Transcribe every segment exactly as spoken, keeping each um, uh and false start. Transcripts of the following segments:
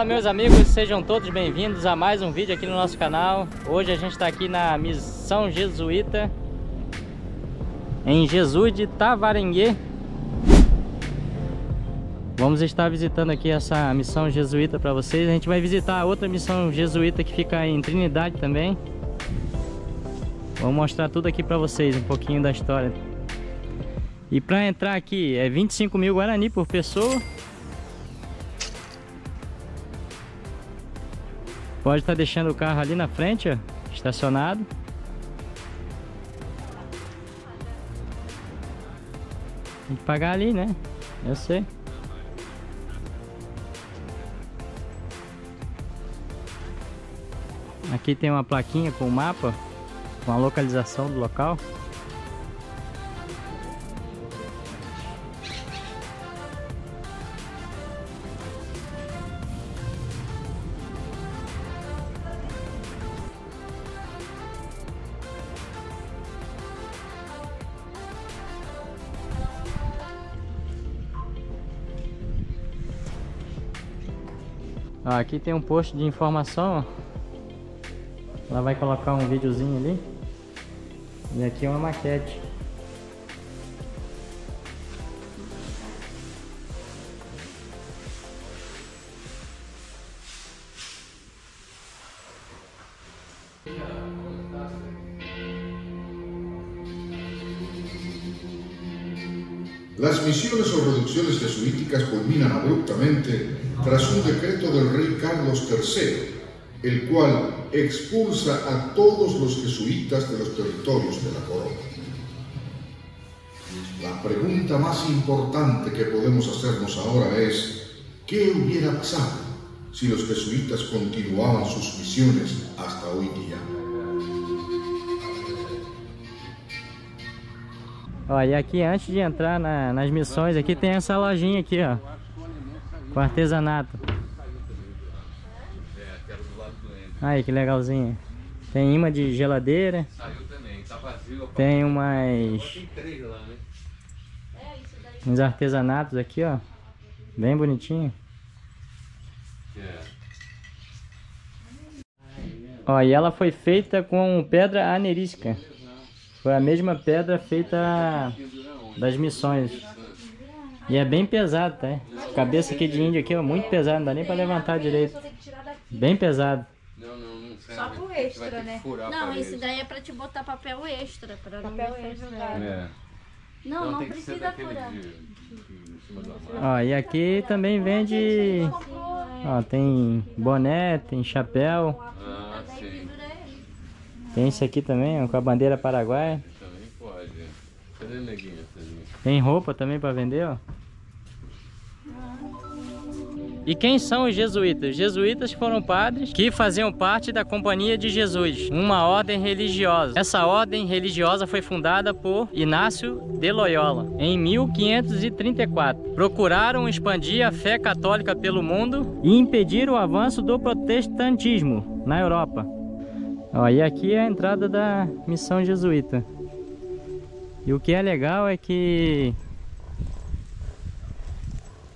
Fala, meus amigos, sejam todos bem-vindos a mais um vídeo aqui no nosso canal. Hoje a gente está aqui na missão jesuíta em Jesus de Tavarangüe. Vamos estar visitando aqui essa missão jesuíta para vocês. A gente vai visitar outra missão jesuíta que fica em Trinidade também. Vou mostrar tudo aqui para vocês, um pouquinho da história. E para entrar aqui é vinte e cinco mil Guarani por pessoa. Pode estar deixando o carro ali na frente, ó, estacionado. Tem que pagar ali, né? Eu sei. Aqui tem uma plaquinha com o mapa, com a localização do local. Ó, aqui tem um posto de informação, ó. Ela vai colocar um videozinho ali. E aqui é uma maquete. Las misiones o reducciones jesuíticas culminan abruptamente tras un decreto del rey Carlos tercero, el cual expulsa a todos los jesuitas de los territorios de la corona. La pregunta más importante que podemos hacernos ahora es, ¿qué hubiera pasado si los jesuitas continuaban sus misiones hasta hoy día? Ó, e aqui antes de entrar na, nas missões, aqui tem essa lojinha aqui, ó, com artesanato. Aí, que legalzinho. Tem imã de geladeira. Saiu também, tá vazio. Tem umas... uns artesanatos aqui, ó. Bem bonitinho. Ó, e ela foi feita com pedra anerística. Foi a mesma pedra feita das missões. E é bem pesado, tá? Cabeça aqui de índio aqui, ó, muito pesado, não dá nem pra levantar direito. Bem pesado. Não, não, não serve. Só pro extra, né? Não, esse daí é pra te botar papel extra, pra não levantar. É. Não, então, não precisa furar. Ó, e aqui também vende... Ó, tem boné, tem chapéu. Ah, sim. Tem esse aqui também, ó, com a bandeira paraguaia. Também pode, é. Tem roupa também para vender, ó. E quem são os jesuítas? Os jesuítas foram padres que faziam parte da Companhia de Jesus, uma ordem religiosa. Essa ordem religiosa foi fundada por Inácio de Loyola em mil quinhentos e trinta e quatro. Procuraram expandir a fé católica pelo mundo e impedir o avanço do protestantismo na Europa. Ó, e aqui é a entrada da missão jesuíta. E o que é legal é que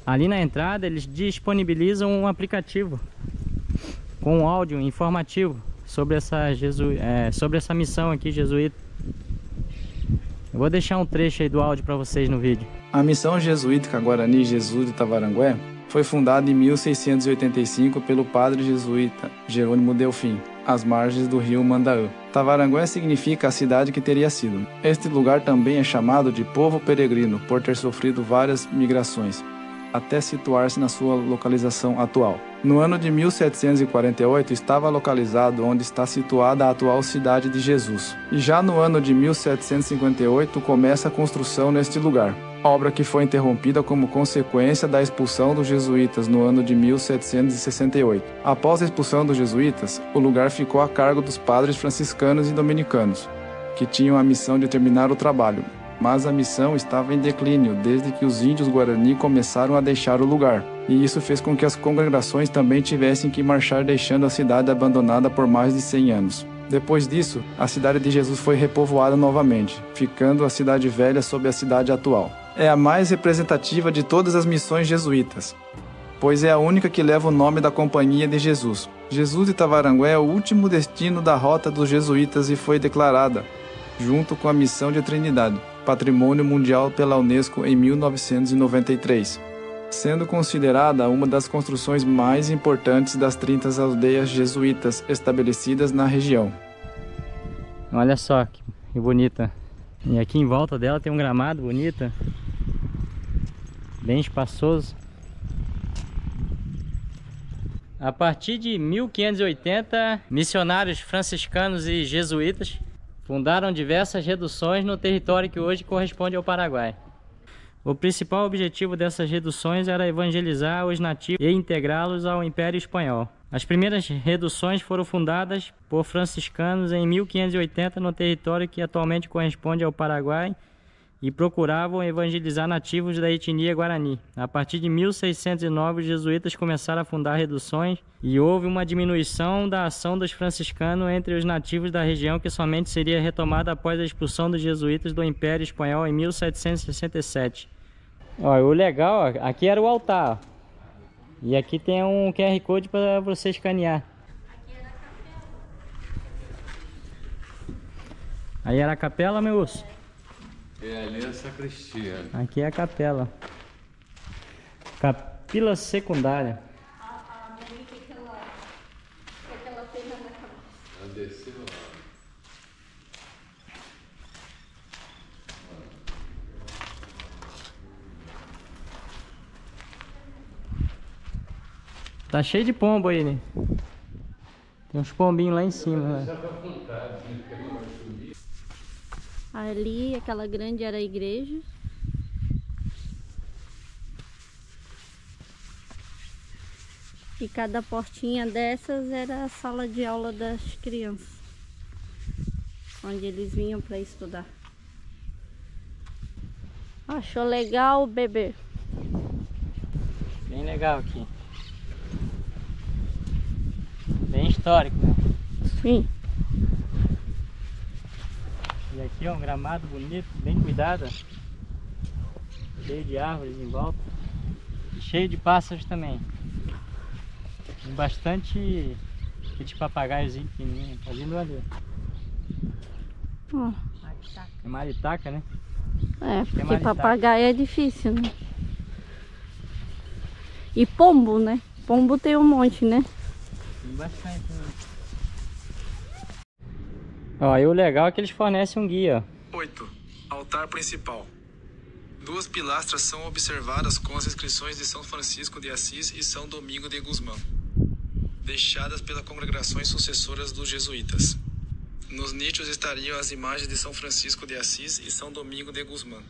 ali na entrada eles disponibilizam um aplicativo com áudio informativo sobre essa, jesu... é, sobre essa missão aqui jesuíta. Eu vou deixar um trecho aí do áudio para vocês no vídeo. A missão jesuítica Guarani Jesus de Tavarangüe foi fundada em mil seiscentos e oitenta e cinco pelo padre jesuíta Jerônimo Delfim, às margens do rio Mandaú. Tavarangüe significa a cidade que teria sido. Este lugar também é chamado de povo peregrino por ter sofrido várias migrações, até situar-se na sua localização atual. No ano de mil setecentos e quarenta e oito estava localizado onde está situada a atual cidade de Jesus. E já no ano de mil setecentos e cinquenta e oito começa a construção neste lugar, obra que foi interrompida como consequência da expulsão dos jesuítas no ano de mil setecentos e sessenta e oito. Após a expulsão dos jesuítas, o lugar ficou a cargo dos padres franciscanos e dominicanos, que tinham a missão de terminar o trabalho. Mas a missão estava em declínio desde que os índios Guarani começaram a deixar o lugar, e isso fez com que as congregações também tivessem que marchar, deixando a cidade abandonada por mais de cem anos. Depois disso, a cidade de Jesus foi repovoada novamente, ficando a cidade velha sob a cidade atual. É a mais representativa de todas as missões jesuítas. pois é a única que leva o nome da Companhia de Jesus. Jesus de Tavarangüe é o último destino da rota dos jesuítas e foi declarada, junto com a missão de Trinidade, Patrimônio Mundial pela Unesco em mil novecentos e noventa e três, sendo considerada uma das construções mais importantes das trinta aldeias jesuítas estabelecidas na região. Olha só que bonita! E aqui em volta dela tem um gramado bonito, bem espaçoso. A partir de mil quinhentos e oitenta, missionários franciscanos e jesuítas fundaram diversas reduções no território que hoje corresponde ao Paraguai. O principal objetivo dessas reduções era evangelizar os nativos e integrá-los ao Império Espanhol. As primeiras reduções foram fundadas por franciscanos em mil quinhentos e oitenta no território que atualmente corresponde ao Paraguai e procuravam evangelizar nativos da etnia Guarani. A partir de mil seiscentos e nove, os jesuítas começaram a fundar reduções e houve uma diminuição da ação dos franciscanos entre os nativos da região, que somente seria retomada após a expulsão dos jesuítas do Império Espanhol em mil setecentos e sessenta e sete. Olha, o legal, ó, aqui era o altar, ó, e aqui tem um Q R Code para você escanear. Aí era a capela, meu urso? É, ali é a sacristia. Aqui é a capela. Capila secundária. A mãe, que ela tem na cabeça? Ela desceu lá. Tá cheio de pombo aí, né? Tem uns pombinhos lá em cima, né? Ali, aquela grande era a igreja. E cada portinha dessas era a sala de aula das crianças, onde eles vinham para estudar. Achou legal, bebê? Bem legal aqui. Bem histórico, né? Sim. E aqui é um gramado bonito, bem cuidado, cheio de árvores em volta e cheio de pássaros também. Tem bastante de papagaiozinho pequenininho, tá lindo ali. Hum. É maritaca, né? É, porque é maritaca. Papagaio é difícil, né? E pombo, né? Pombo tem um monte, né? Tem bastante, né? Ó, e o legal é que eles fornecem um guia. oito. Altar principal. Duas pilastras são observadas com as inscrições de São Francisco de Assis e São Domingo de Guzmão, deixadas pelas congregações sucessoras dos jesuítas. Nos nichos estariam as imagens de São Francisco de Assis e São Domingo de Guzmão.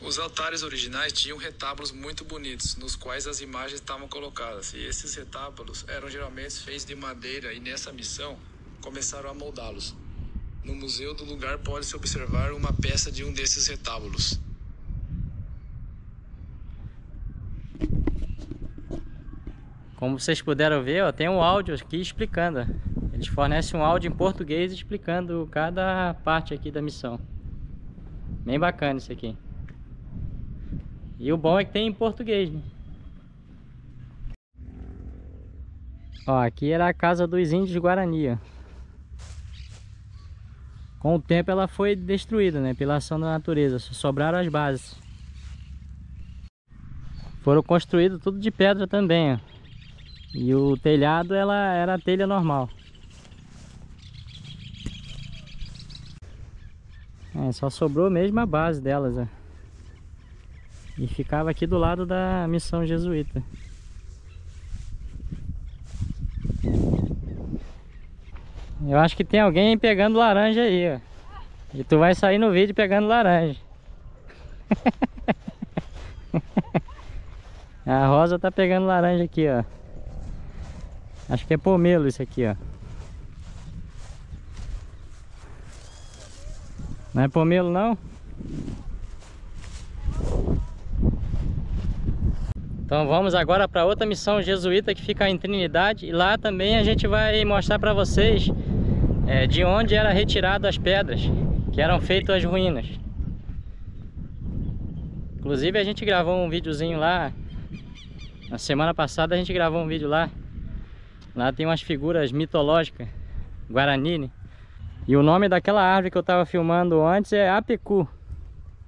Os altares originais tinham retábulos muito bonitos, nos quais as imagens estavam colocadas, e esses retábulos eram geralmente feitos de madeira, e nessa missão começaram a moldá-los. No museu do lugar pode-se observar uma peça de um desses retábulos. Como vocês puderam ver, ó, tem um áudio aqui explicando. Eles fornecem um áudio em português explicando cada parte aqui da missão. Bem bacana isso aqui. E o bom é que tem em português, né? Ó, aqui era a casa dos índios Guarani, ó. Com o tempo ela foi destruída, né, pela ação da natureza, só sobraram as bases. Foram construídos tudo de pedra também, ó. E o telhado ela era a telha normal. É, só sobrou mesmo a base delas, ó. E ficava aqui do lado da missão jesuíta. Eu acho que tem alguém pegando laranja aí, ó. E tu vai sair no vídeo pegando laranja. A Rosa tá pegando laranja aqui, ó. Acho que é pomelo isso aqui, ó. Não é pomelo, não? Então vamos agora para outra missão jesuíta que fica em Trinidade. E lá também a gente vai mostrar para vocês É, de onde eram retiradas as pedras que eram feitas as ruínas. Inclusive a gente gravou um videozinho lá Na semana passada a gente gravou um vídeo lá. Lá tem umas figuras mitológicas, Guarani, né? E o nome daquela árvore que eu tava filmando antes é Apecu.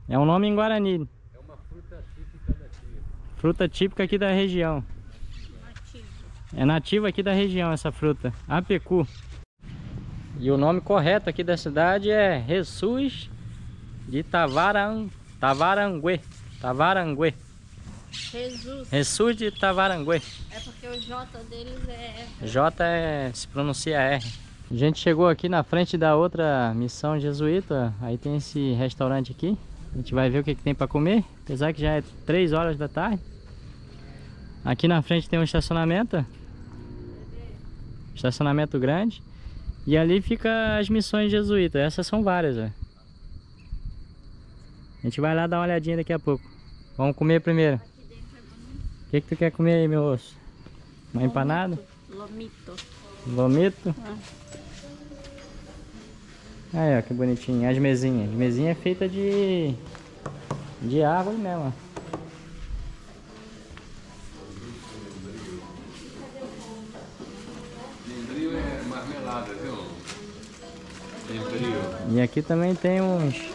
É um nome em Guarani. É uma fruta típica da tribo. Fruta típica aqui da região. Nativo. É nativa aqui da região essa fruta, Apecu. E o nome correto aqui da cidade é Jesus de Tavarangüe. Tavarangüe. Tavarangüe. Jesus. Jesus de Tavarangüe. É porque o J deles é R. J é, se pronuncia R. A gente chegou aqui na frente da outra missão jesuíta. Aí tem esse restaurante aqui. A gente vai ver o que, que tem para comer. Apesar que já é três horas da tarde. Aqui na frente tem um estacionamento. Estacionamento grande. E ali fica as missões jesuítas. Essas são várias, velho. A gente vai lá dar uma olhadinha daqui a pouco. Vamos comer primeiro. O que que tu quer comer aí, meu osso? Uma empanada? Lomito. Lomito? Ah. Aí, ó, que bonitinho. As mesinhas. As mesinhas é feita de... de árvore mesmo, ó. Lembril é marmelada, viu? Lembril. E aqui também tem uns...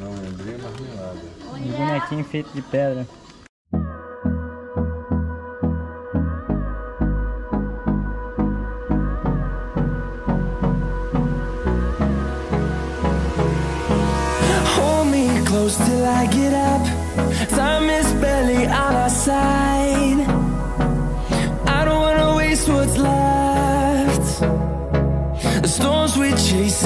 Não, lembril é marmelada. Um bonequinho feito de pedra. Hold me close till I get up. Time is barely on our side. I don't wanna waste what's left. The storms we chase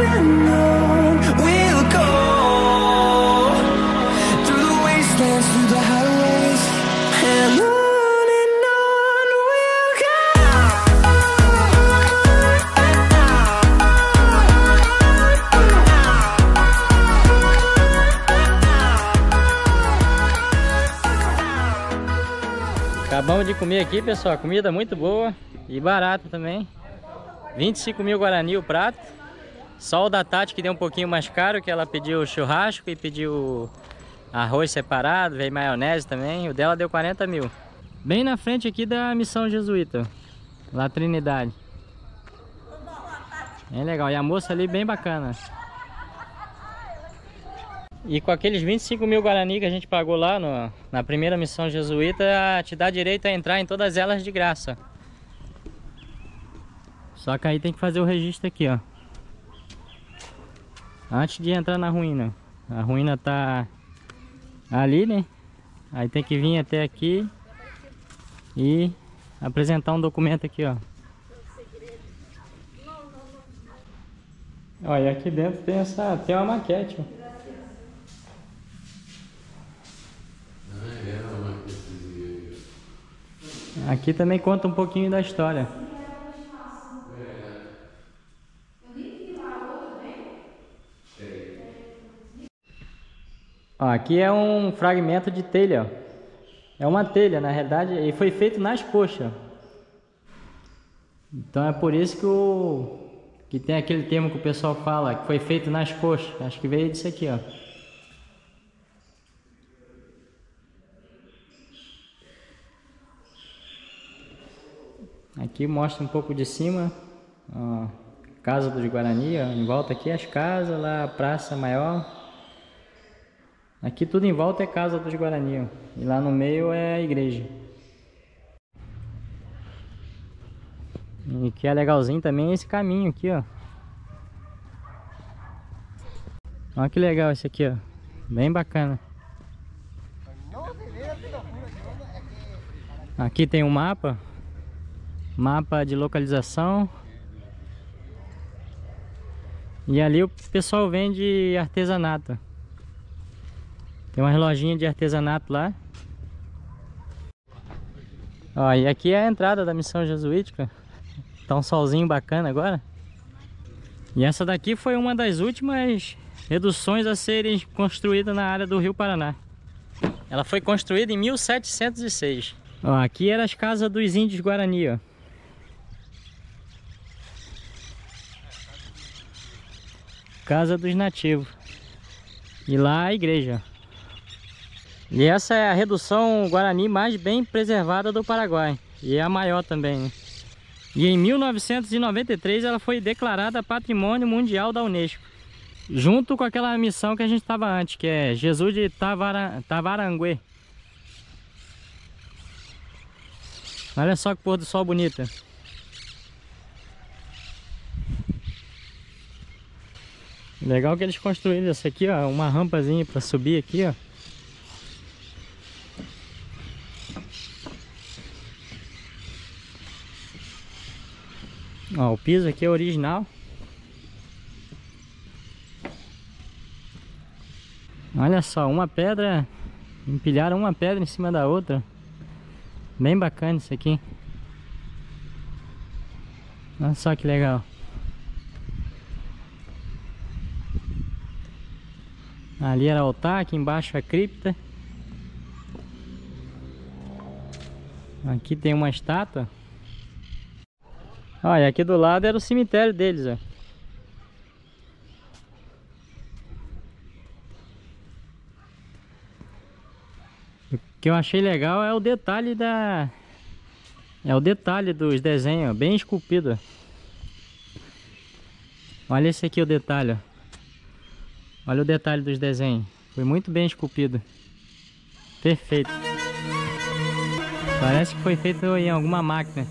and on we'll go through the wastelands, through the highways, and on. Acabamos de comer aqui, pessoal, comida muito boa e barata também. vinte e cinco mil guarani o prato. Só o da Tati que deu um pouquinho mais caro, que ela pediu churrasco e pediu arroz separado, veio maionese também. O dela deu quarenta mil. Bem na frente aqui da missão jesuíta, lá Trinidade. É legal, e a moça ali bem bacana. E com aqueles vinte e cinco mil guarani que a gente pagou lá no, na primeira missão jesuíta, te dá direito a entrar em todas elas de graça. Só que aí tem que fazer o registro aqui, ó. Antes de entrar na ruína. A ruína tá ali, né? Aí tem que vir até aqui e apresentar um documento aqui, ó. Ó, e aqui dentro tem essa, tem uma maquete, ó. Aqui também conta um pouquinho da história. Ó, aqui é um fragmento de telha. É uma telha, na realidade, e foi feito nas coxas. Então é por isso que, o, que tem aquele termo que o pessoal fala, que foi feito nas coxas. Acho que veio disso aqui, ó. Aqui mostra um pouco de cima, ó, casa dos Guarani, ó, em volta aqui as casas, lá a praça maior. Aqui tudo em volta é casa dos Guarani, ó, e lá no meio é a igreja. E que é legalzinho também é esse caminho aqui, ó. Olha que legal esse aqui, ó, bem bacana. Aqui tem um mapa. Mapa de localização. E ali o pessoal vende artesanato. Tem umas lojinhas de artesanato lá. Ó, e aqui é a entrada da missão jesuítica. Tá um solzinho bacana agora. E essa daqui foi uma das últimas reduções a serem construídas na área do Rio Paraná. Ela foi construída em mil setecentos e seis. Ó, aqui eram as casas dos índios Guarani, ó. Casa dos nativos. E lá a igreja. E essa é a redução Guarani mais bem preservada do Paraguai. E é a maior também. E em mil novecentos e noventa e três ela foi declarada Patrimônio Mundial da Unesco. Junto com aquela missão que a gente estava antes, que é Jesus de Tavarangüe. Olha só que pôr do sol bonita. Legal que eles construíram isso aqui, ó, uma rampazinha para subir aqui, ó. Ó, o piso aqui é original. Olha só, uma pedra, empilharam uma pedra em cima da outra. Bem bacana isso aqui. Olha só que legal. Ali era o altar, aqui embaixo a cripta. Aqui tem uma estátua. Olha, aqui do lado era o cemitério deles, ó. O que eu achei legal é o detalhe da... É o detalhe dos desenhos, ó, bem esculpido. Olha esse aqui o detalhe, ó. Olha o detalhe dos desenhos, foi muito bem esculpido, perfeito. Parece que foi feito em alguma máquina.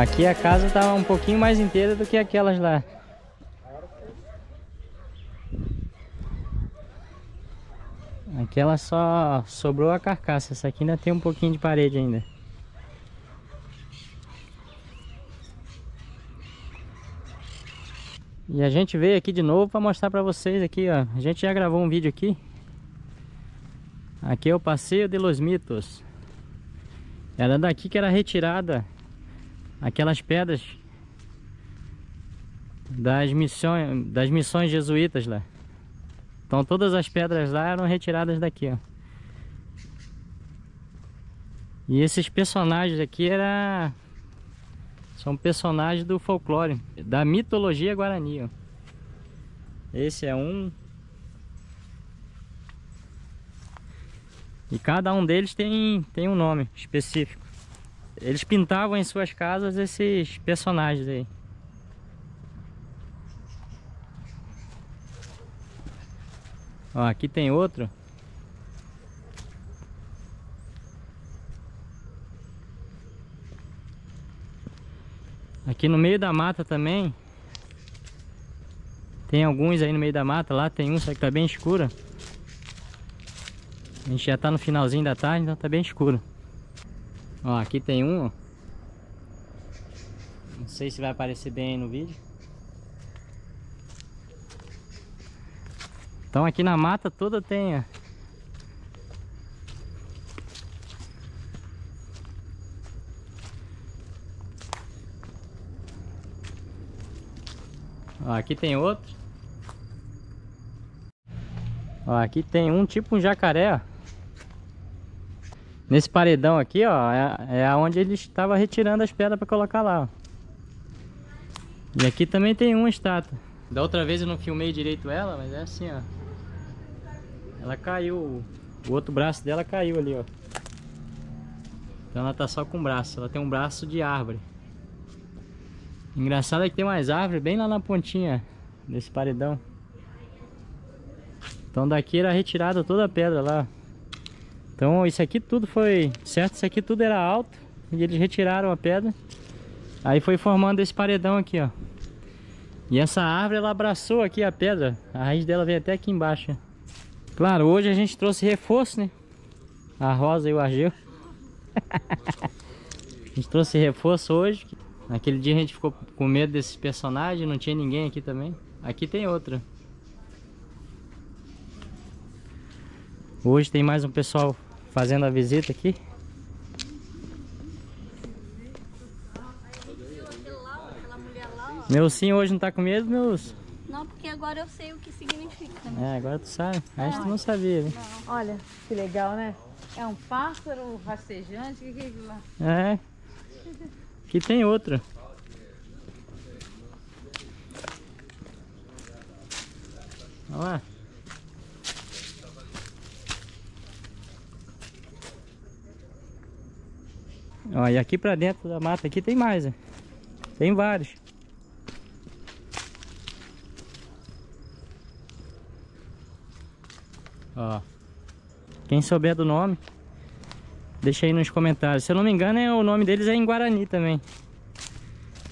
Aqui a casa tá um pouquinho mais inteira do que aquelas lá. Aquela só sobrou a carcaça, essa aqui ainda tem um pouquinho de parede ainda. E a gente veio aqui de novo para mostrar para vocês aqui, ó. A gente já gravou um vídeo aqui. Aqui é o Passeio de los Mitos. Era daqui que era retirada aquelas pedras das missões, das missões jesuítas lá. Então todas as pedras lá eram retiradas daqui, ó. E esses personagens aqui era, são personagens do folclore, da mitologia Guarani, ó. Esse é um. E cada um deles tem, tem um nome específico. Eles pintavam em suas casas esses personagens aí. Ó, aqui tem outro. Aqui no meio da mata também. Tem alguns aí no meio da mata. Lá tem um, só que tá bem escuro. A gente já tá no finalzinho da tarde, então tá bem escuro. Ó, aqui tem um. Não sei se vai aparecer bem aí no vídeo. Então aqui na mata toda tem, ó. Ó, aqui tem outro. Ó, aqui tem um tipo um jacaré, ó. Nesse paredão aqui, ó, é, é onde eles estavam retirando as pedras para colocar lá, ó. E aqui também tem uma estátua. Da outra vez eu não filmei direito ela, mas é assim, ó. Ela caiu, o outro braço dela caiu ali, ó. Então ela tá só com o braço, ela tem um braço de árvore. Engraçado é que tem mais árvore bem lá na pontinha desse paredão. Então daqui era retirada toda a pedra lá. Então isso aqui tudo foi, certo? Isso aqui tudo era alto e eles retiraram a pedra. Aí foi formando esse paredão aqui, ó. E essa árvore, ela abraçou aqui a pedra. A raiz dela veio até aqui embaixo. Claro, hoje a gente trouxe reforço, né? A Rosa e o Argel. A gente trouxe reforço hoje. Naquele dia a gente ficou com medo desses personagens. Não tinha ninguém aqui também. Aqui tem outra. Hoje tem mais um pessoal fazendo a visita aqui. Meu sim hoje não tá com medo, meus? Não, porque agora eu sei o que significa. Né? É, agora tu sabe. Antes é, tu não sabia, né? Não. Olha, que legal, né? É um pássaro rastejante, o que é aquilo lá? É. Aqui tem outra. Olha lá. Ó, e aqui pra dentro da mata aqui tem mais, né? Tem vários. Ó, quem souber do nome, deixa aí nos comentários. Se eu não me engano, é, o nome deles é em Guarani também.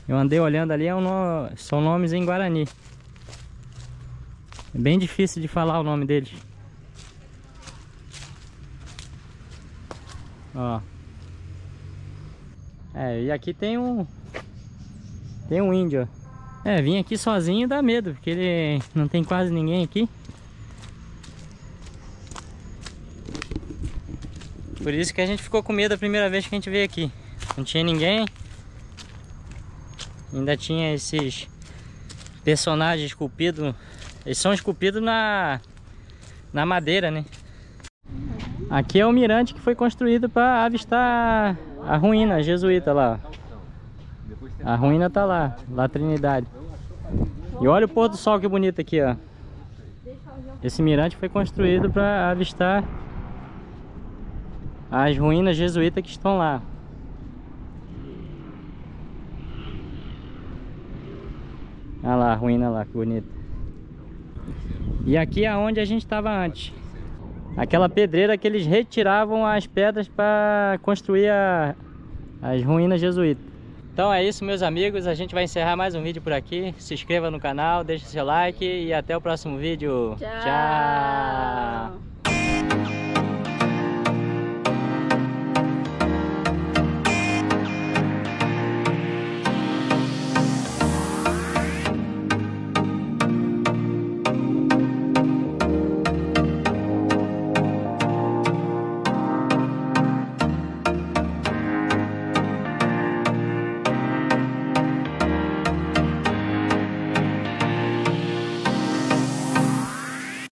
Eu andei olhando ali, é um no... são nomes em Guarani. É bem difícil de falar o nome deles. Ó. É, e aqui tem um... Tem um índio, ó. É, vim aqui sozinho dá medo, porque ele não tem quase ninguém aqui. Por isso que a gente ficou com medo a primeira vez que a gente veio aqui. Não tinha ninguém. Ainda tinha esses personagens esculpidos. Eles são esculpidos na, na madeira, né? Aqui é o mirante que foi construído para avistar a ruína, a jesuíta lá. A ruína tá lá, lá Trinidade. E olha o pôr do sol que bonito aqui, ó. Esse mirante foi construído para avistar as ruínas jesuítas que estão lá. Olha lá a ruína lá, que bonita. E aqui é onde a gente estava antes. Aquela pedreira que eles retiravam as pedras para construir a, as ruínas jesuítas. Então é isso, meus amigos. A gente vai encerrar mais um vídeo por aqui. Se inscreva no canal, deixa seu like e até o próximo vídeo. Tchau! Tchau.